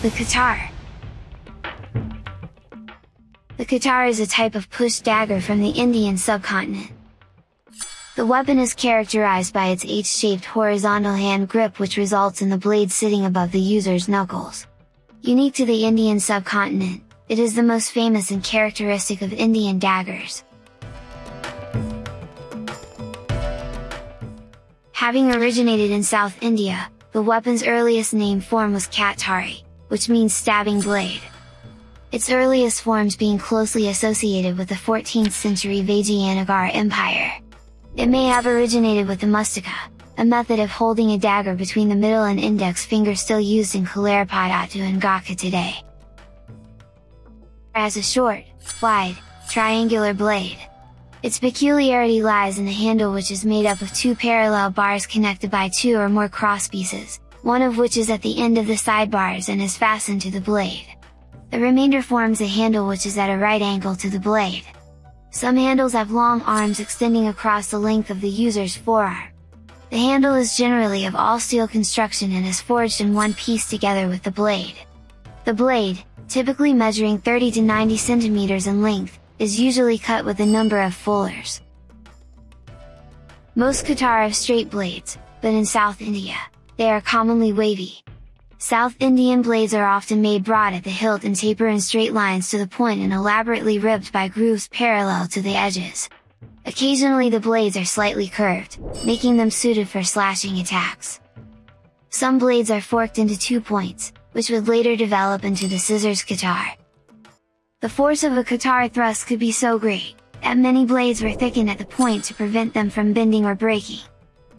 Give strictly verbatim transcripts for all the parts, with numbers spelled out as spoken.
The Katar. The Katar is a type of push dagger from the Indian subcontinent. The weapon is characterized by its H-shaped horizontal hand grip, which results in the blade sitting above the user's knuckles. Unique to the Indian subcontinent, it is the most famous and characteristic of Indian daggers. Having originated in South India, the weapon's earliest name form was Katari, which means stabbing blade. Its earliest forms being closely associated with the fourteenth century Vijayanagara Empire. It may have originated with the mustika, a method of holding a dagger between the middle and index finger still used in Kalaripayattu and Gatka today. As a short, wide, triangular blade. Its peculiarity lies in the handle, which is made up of two parallel bars connected by two or more crosspieces, one of which is at the end of the sidebars and is fastened to the blade. The remainder forms a handle which is at a right angle to the blade. Some handles have long arms extending across the length of the user's forearm. The handle is generally of all steel construction and is forged in one piece together with the blade. The blade, typically measuring thirty to ninety centimeters in length, is usually cut with a number of fullers. Most Katar have straight blades, but in South India, they are commonly wavy. South Indian blades are often made broad at the hilt and taper in straight lines to the point and elaborately ribbed by grooves parallel to the edges. Occasionally the blades are slightly curved, making them suited for slashing attacks. Some blades are forked into two points, which would later develop into the scissors Katar. The force of a Katar thrust could be so great, that many blades were thickened at the point to prevent them from bending or breaking.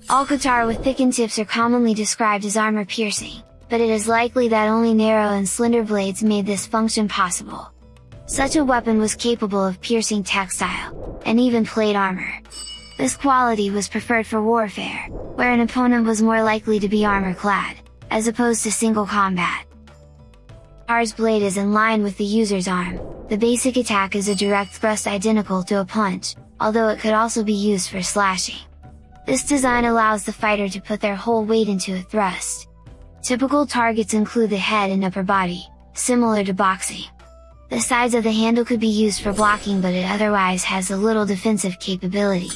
All Katar with thickened tips are commonly described as armor-piercing, but it is likely that only narrow and slender blades made this function possible. Such a weapon was capable of piercing textile, and even plate armor. This quality was preferred for warfare, where an opponent was more likely to be armor-clad, as opposed to single combat. Katar's blade is in line with the user's arm. The basic attack is a direct thrust identical to a punch, although it could also be used for slashing. This design allows the fighter to put their whole weight into a thrust. Typical targets include the head and upper body, similar to boxing. The sides of the handle could be used for blocking, but it otherwise has a little defensive capability.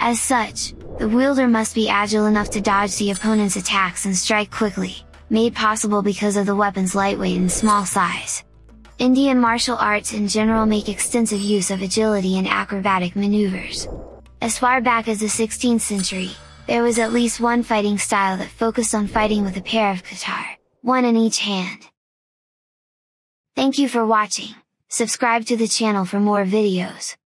As such, the wielder must be agile enough to dodge the opponent's attacks and strike quickly, made possible because of the weapon's lightweight and small size. Indian martial arts in general make extensive use of agility and acrobatic maneuvers. As far back as the sixteenth century, there was at least one fighting style that focused on fighting with a pair of katar, one in each hand. Thank you for watching. Subscribe to the channel for more videos.